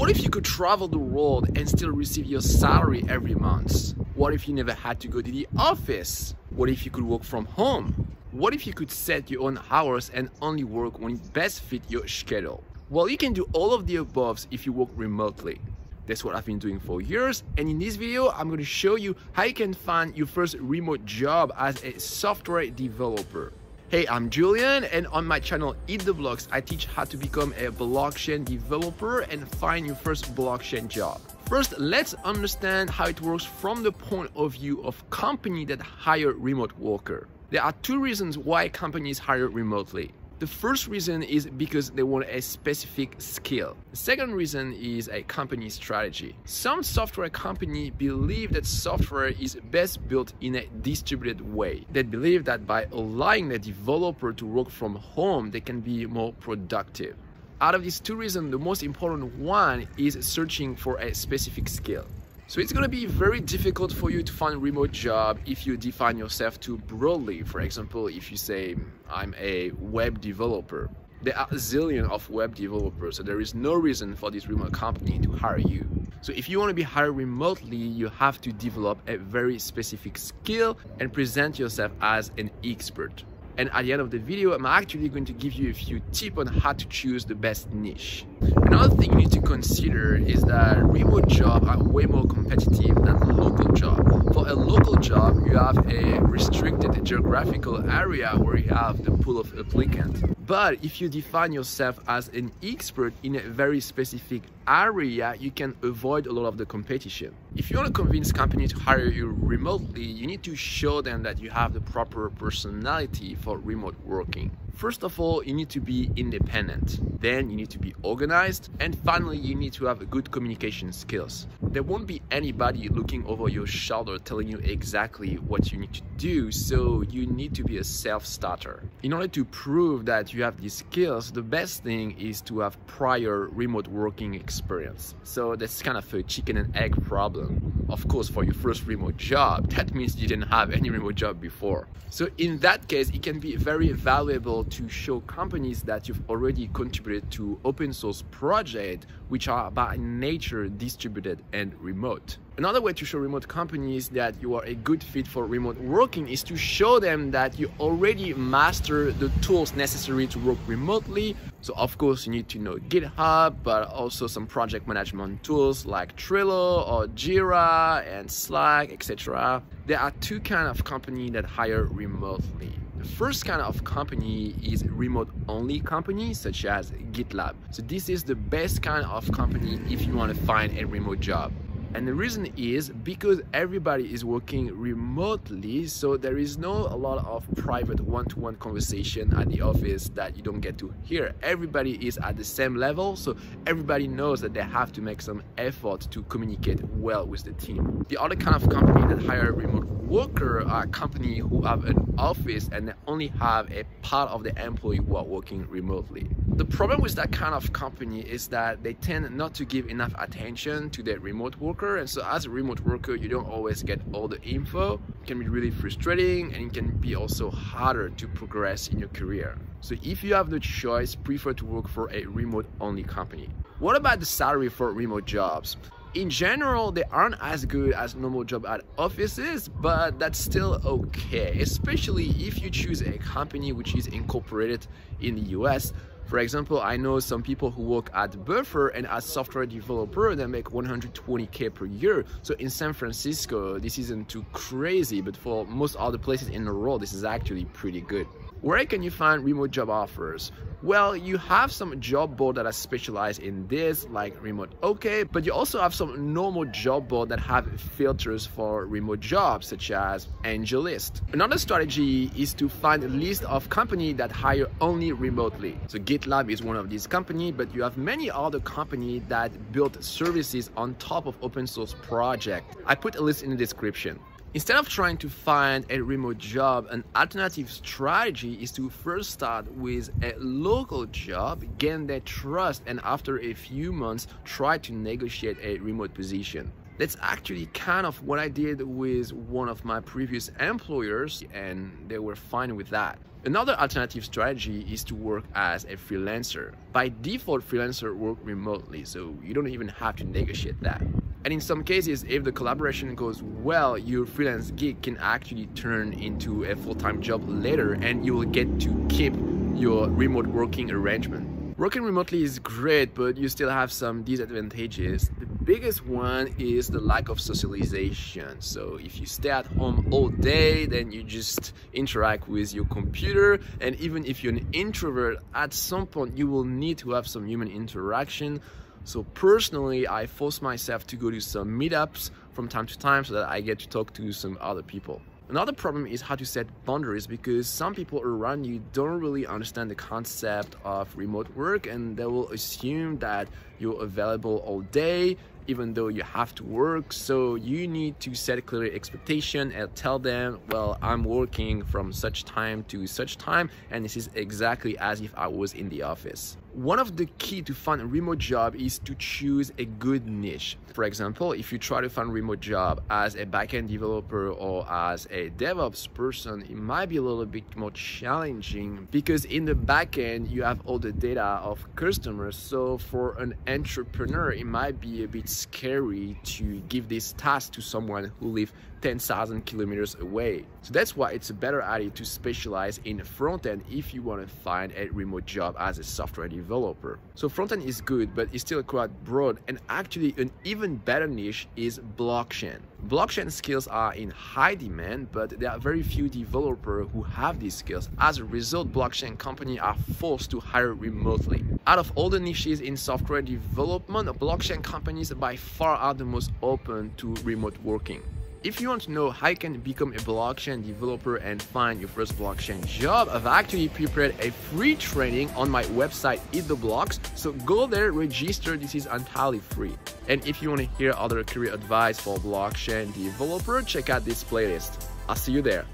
What if you could travel the world and still receive your salary every month? What if you never had to go to the office? What if you could work from home? What if you could set your own hours and only work when it best fits your schedule? Well, you can do all of the above if you work remotely. That's what I've been doing for years, and in this video, I'm going to show you how you can find your first remote job as a software developer. Hey, I'm Julien, and on my channel Eat the Blocks, I teach how to become a blockchain developer and find your first blockchain job. First, let's understand how it works from the point of view of companies that hire remote workers. There are two reasons why companies hire remotely. The first reason is because they want a specific skill. The second reason is a company strategy. Some software companies believe that software is best built in a distributed way. They believe that by allowing the developer to work from home, they can be more productive. Out of these two reasons, the most important one is searching for a specific skill. So it's going to be very difficult for you to find a remote job if you define yourself too broadly. For example, if you say, I'm a web developer. There are a zillion of web developers, so there is no reason for this remote company to hire you. So if you want to be hired remotely, you have to develop a very specific skill and present yourself as an expert. And at the end of the video, I'm actually going to give you a few tips on how to choose the best niche. Another thing you need to consider is that remote jobs are way more competitive than local jobs. For a local job, you have a restricted geographical area where you have the pool of applicants. But if you define yourself as an expert in a very specific area, you can avoid a lot of the competition. If you want to convince companies to hire you remotely, you need to show them that you have the proper personality for remote working. First of all, you need to be independent. Then you need to be organized. And finally, you need to have good communication skills. There won't be anybody looking over your shoulder telling you exactly what you need to do, so you need to be a self-starter. In order to prove that you have these skills, the best thing is to have prior remote working experience. So that's kind of a chicken and egg problem. Of course, for your first remote job, that means you didn't have any remote job before. So in that case, it can be very valuable to show companies that you've already contributed to open source projects, which are by nature distributed and remote. Another way to show remote companies that you are a good fit for remote working is to show them that you already master the tools necessary to work remotely. So of course you need to know GitHub, but also some project management tools like Trello or Jira and Slack, etc. There are two kinds of companies that hire remotely. The first kind of company is remote-only companies such as GitLab. So this is the best kind of company if you want to find a remote job. And the reason is because everybody is working remotely, so there is not a lot of private one-to-one conversation at the office that you don't get to hear. Everybody is at the same level, so everybody knows that they have to make some effort to communicate well with the team. The other kind of company that hire remote workers are companies who have an office and they only have a part of the employee who are working remotely. The problem with that kind of company is that they tend not to give enough attention to their remote worker, and so as a remote worker you don't always get all the info. It can be really frustrating, and it can be also harder to progress in your career. So if you have the choice, prefer to work for a remote-only company. What about the salary for remote jobs? In general, they aren't as good as normal jobs at offices, but that's still okay, especially if you choose a company which is incorporated in the US. For example, I know some people who work at Buffer, and as software developer, they make $120K per year. So in San Francisco, this isn't too crazy, but for most other places in the world, this is actually pretty good. Where can you find remote job offers? Well, you have some job boards that are specialized in this, like Remote OK, but you also have some normal job boards that have filters for remote jobs, such as AngelList. Another strategy is to find a list of companies that hire only remotely. So GitLab is one of these companies, but you have many other companies that build services on top of open source projects. I put a list in the description. Instead of trying to find a remote job, an alternative strategy is to first start with a local job, gain their trust, and after a few months, try to negotiate a remote position. That's actually kind of what I did with one of my previous employers, and they were fine with that. Another alternative strategy is to work as a freelancer. By default, freelancers work remotely, so you don't even have to negotiate that. And in some cases, if the collaboration goes well, your freelance gig can actually turn into a full-time job later, and you will get to keep your remote working arrangement. Working remotely is great, but you still have some disadvantages. The biggest one is the lack of socialization. So if you stay at home all day, then you just interact with your computer. And even if you're an introvert, at some point you will need to have some human interaction. So personally, I force myself to go to some meetups from time to time so that I get to talk to some other people. Another problem is how to set boundaries, because some people around you don't really understand the concept of remote work, and they will assume that you're available all day even though you have to work. So you need to set clear expectation and tell them, well, I'm working from such time to such time, and this is exactly as if I was in the office. One of the key to find a remote job is to choose a good niche. For example, if you try to find a remote job as a backend developer or as a DevOps person, it might be a little bit more challenging, because in the backend you have all the data of customers. So for an entrepreneur, it might be a bit scary to give this task to someone who lives 10,000 kilometers away. So that's why it's a better idea to specialize in front-end if you want to find a remote job as a software developer. So front-end is good, but it's still quite broad, and actually an even better niche is blockchain. Blockchain skills are in high demand, but there are very few developers who have these skills. As a result, blockchain companies are forced to hire remotely. Out of all the niches in software development, blockchain companies by far are the most open to remote working. If you want to know how you can become a blockchain developer and find your first blockchain job, I've actually prepared a free training on my website, Eat the Blocks. So go there, register, this is entirely free. And if you want to hear other career advice for blockchain developer, check out this playlist. I'll see you there.